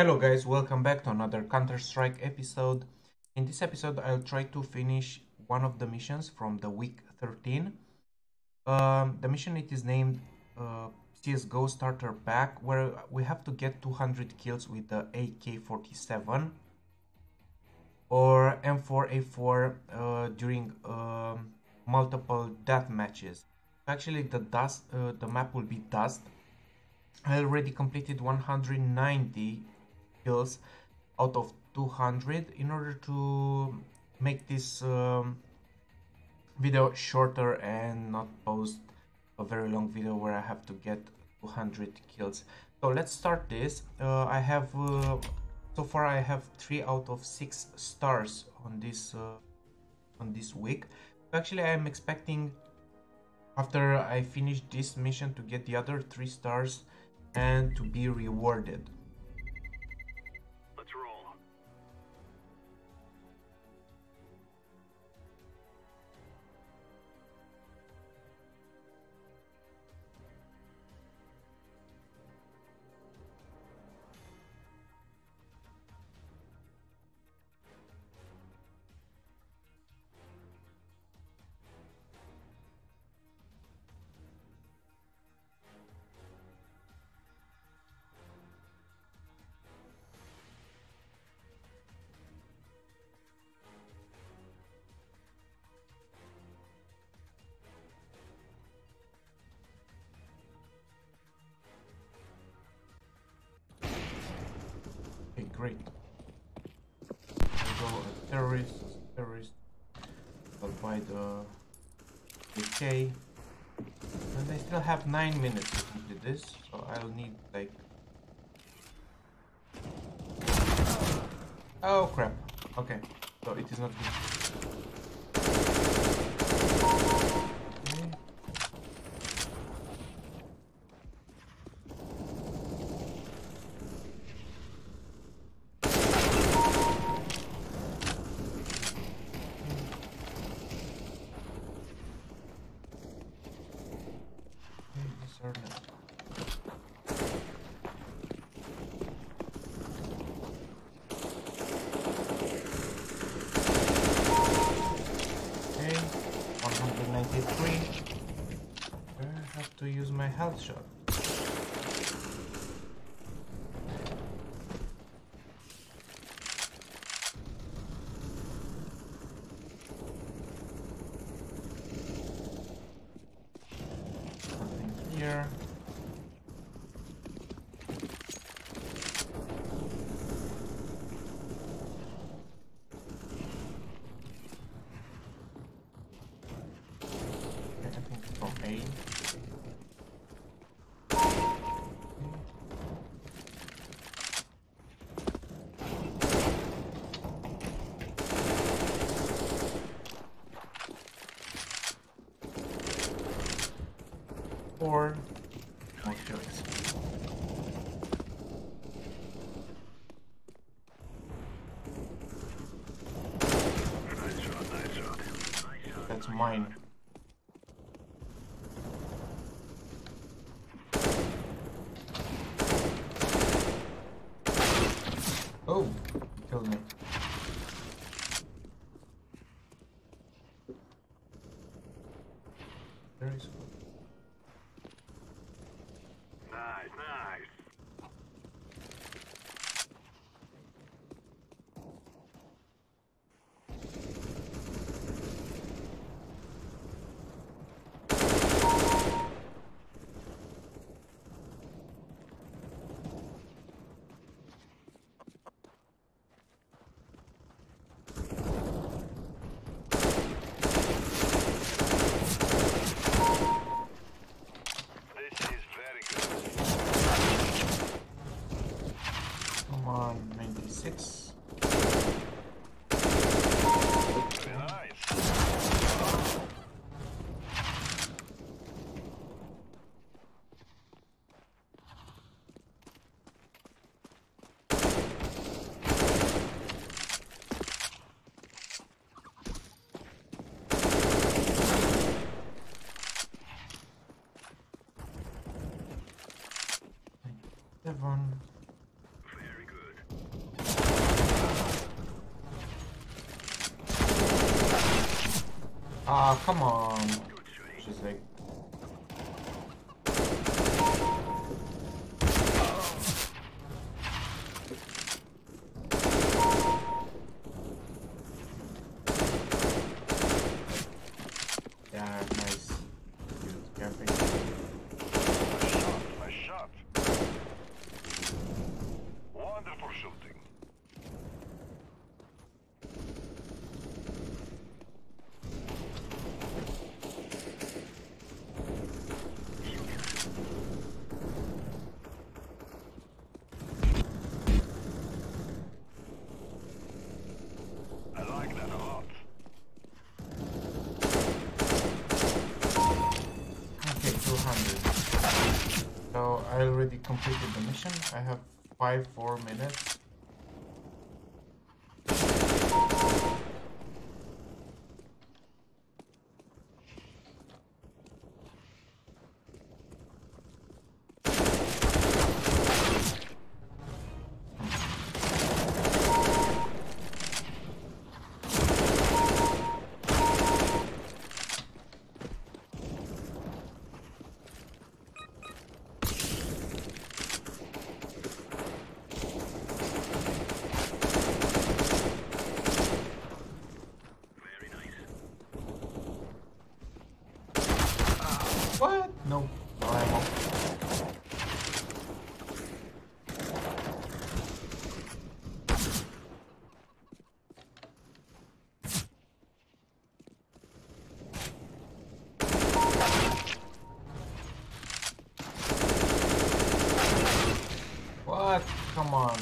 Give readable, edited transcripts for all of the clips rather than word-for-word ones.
Hello guys, welcome back to another Counter-Strike episode. In this episode I'll try to finish one of the missions from the week 13. The mission is named CSGO Starter Pack, where we have to get 200 kills with the AK-47 or M4A4 during multiple death matches. Actually the map will be Dust. I already completed 190 kills out of 200. In order to make this video shorter and not post a very long video where I have to get 200 kills, so let's start this. I have so far I have 3 out of 6 stars on this week. Actually I'm expecting after I finish this mission to get the other 3 stars and to be rewarded. Let's roll. Great. I'll go a terrorist. I'll buy the AK. And I still have 9 minutes to complete this, so I'll need like... Oh crap. Okay, so it is not good. To use my health shot. Nothing here. Anything from A. Or more kills. That's mine. Oh, he killed me. Very cool. Very good. Ah, oh, come on. Just like... Yeah, nice. Dude, careful. Nice shot. Wonderful shooting. So I already completed the mission. I have 4 minutes. What? No. No, I won't. What? Come on.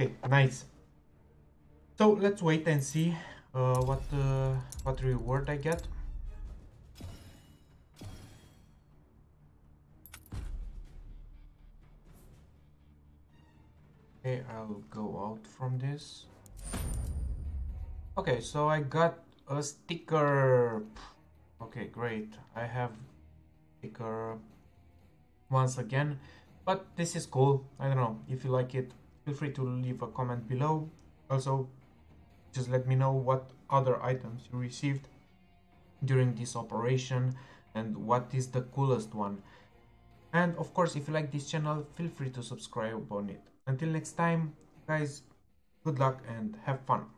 Okay, nice. So let's wait and see what reward I get. Okay, I'll go out from this. Okay, so I got a sticker. Okay, great. I have sticker once again, but this is cool. I don't know, if you like it, feel free to leave a comment below. Also, just let me know what other items you received during this operation and what is the coolest one. And of course, if you like this channel, feel free to subscribe on it. Until next time, guys, good luck and have fun.